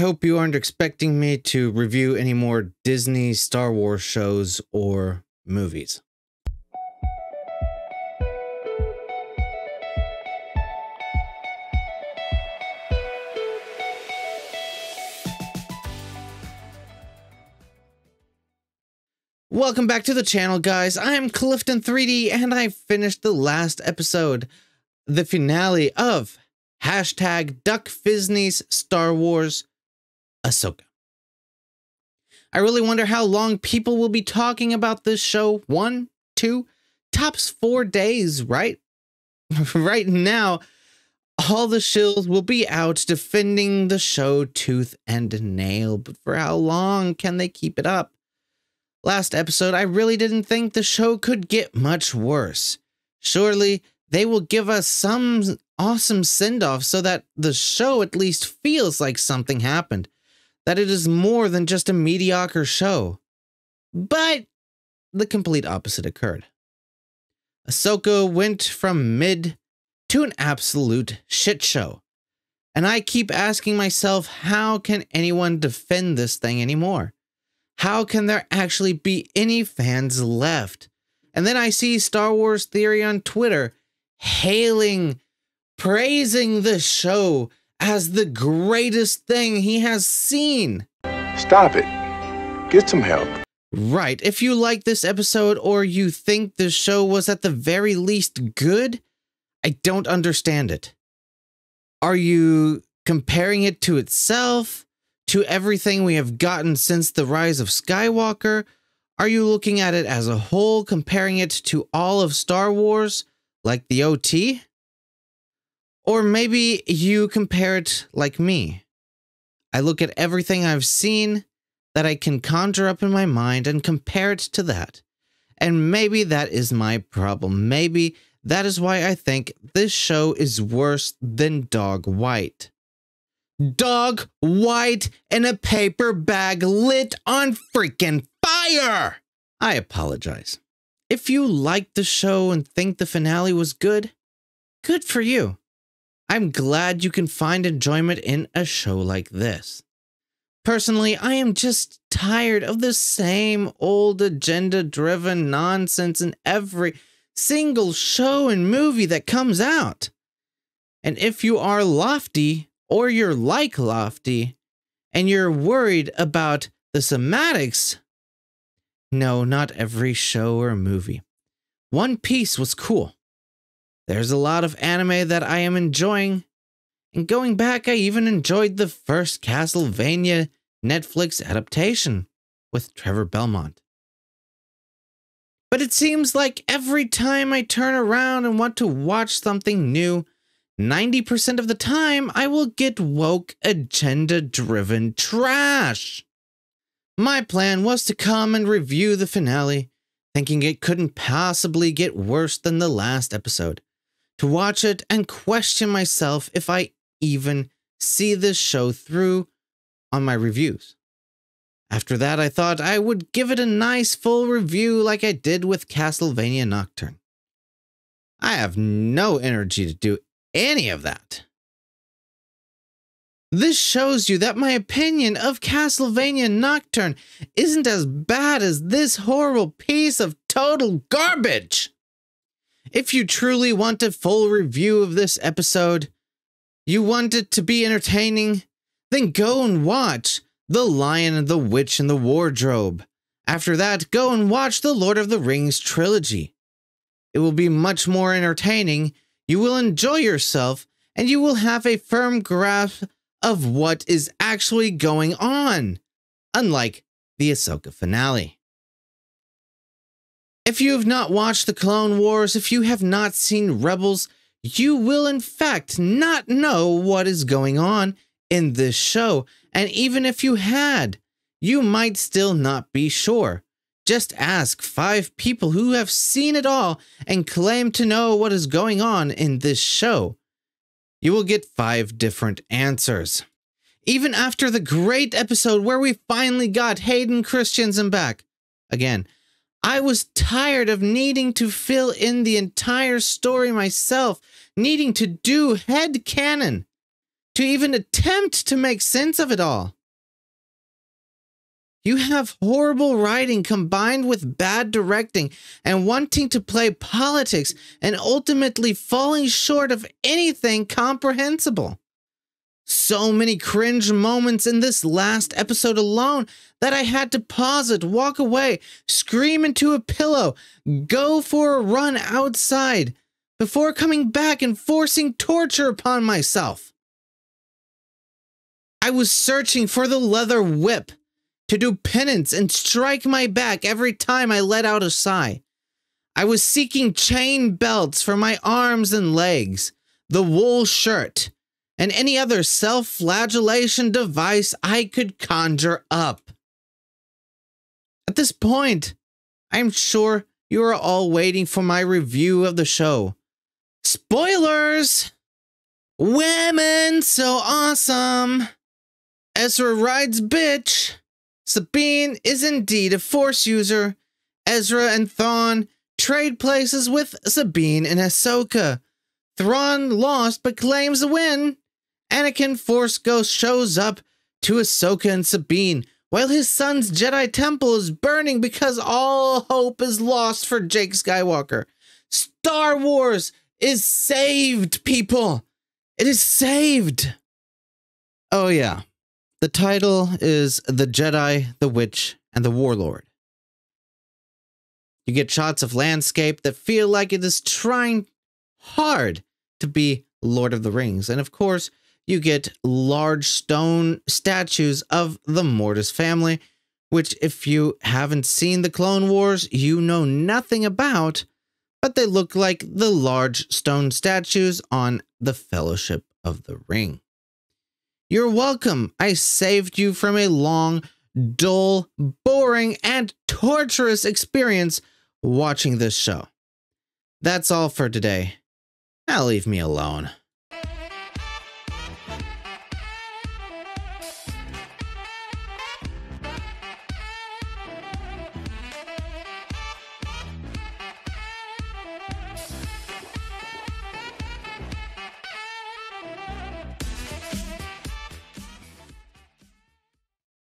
hope you aren't expecting me to review any more Disney Star Wars shows or movies. Welcome back to the channel, guys. I'm Clifton3D, and I finished the last episode, the finale of #DuckFizney's Star Wars Ahsoka. I really wonder how long people will be talking about this show. 1, 2, tops 4 days, right? Right now, all the shills will be out defending the show tooth and nail, but for how long can they keep it up? Last episode, I really didn't think the show could get much worse. Surely, they will give us some awesome send-off so that the show at least feels like something happened, that it is more than just a mediocre show. But the complete opposite occurred. Ahsoka went from mid to an absolute shit show, and I keep asking myself, how can anyone defend this thing anymore? How can there actually be any fans left? And then I see Star Wars Theory on Twitter praising the show as the greatest thing he has seen. Stop it. Get some help. Right. If you like this episode or you think the show was at the very least good, I don't understand it. Are you comparing it to itself? To everything we have gotten since the rise of Skywalker? Are you looking at it as a whole, comparing it to all of Star Wars, like the OT? Or maybe you compare it like me. I look at everything I've seen that I can conjure up in my mind and compare it to that. And maybe that is my problem. Maybe that is why I think this show is worse than Dog White. Dog White in a paper bag lit on freaking fire! I apologize. If you liked the show and think the finale was good, good for you. I'm glad you can find enjoyment in a show like this. Personally, I am just tired of the same old agenda-driven nonsense in every single show and movie that comes out. And if you are Lofty, or you're like Lofty, and you're worried about the somatics. No, not every show or movie. One Piece was cool. There's a lot of anime that I am enjoying. And going back, I even enjoyed the first Castlevania Netflix adaptation with Trevor Belmont. But it seems like every time I turn around and want to watch something new, 90% of the time, I will get woke, agenda-driven trash. My plan was to come and review the finale, thinking it couldn't possibly get worse than the last episode, to watch it and question myself if I even see this show through on my reviews. After that, I thought I would give it a nice full review like I did with Castlevania Nocturne. I have no energy to do any of that. This shows you that my opinion of Castlevania Nocturne isn't as bad as this horrible piece of total garbage. If you truly want a full review of this episode, you want it to be entertaining, then go and watch The Lion, the Witch, and the Wardrobe. After that, go and watch the Lord of the Rings trilogy. It will be much more entertaining. You will enjoy yourself, and you will have a firm grasp of what is actually going on, unlike the Ahsoka finale. If you have not watched The Clone Wars, if you have not seen Rebels, you will in fact not know what is going on in this show, and even if you had, you might still not be sure. Just ask 5 people who have seen it all and claim to know what is going on in this show. You will get 5 different answers. Even after the great episode where we finally got Hayden Christensen back. Again, I was tired of needing to fill in the entire story myself, needing to do headcanon. to even attempt to make sense of it all. You have horrible writing combined with bad directing and wanting to play politics and ultimately falling short of anything comprehensible. So many cringe moments in this last episode alone that I had to pause it, walk away, scream into a pillow, go for a run outside, before coming back and forcing torture upon myself. I was searching for the leather whip to do penance and strike my back every time I let out a sigh. I was seeking chain belts for my arms and legs, the wool shirt, and any other self-flagellation device I could conjure up. At this point, I'm sure you are all waiting for my review of the show. Spoilers! Women so awesome! Ezra rides bitch! Sabine is indeed a Force user. Ezra and Thrawn trade places with Sabine and Ahsoka. Thrawn lost but claims the win. Anakin Force Ghost shows up to Ahsoka and Sabine while his son's Jedi Temple is burning because all hope is lost for Jake Skywalker. Star Wars is saved, people! It is saved! Oh yeah. The title is The Jedi, the Witch, and the Warlord. You get shots of landscape that feel like it is trying hard to be Lord of the Rings. And of course, you get large stone statues of the Mortis family, which if you haven't seen The Clone Wars, you know nothing about, but they look like the large stone statues on the Fellowship of the Ring. You're welcome. I saved you from a long, dull, boring, and torturous experience watching this show. That's all for today. Now leave me alone.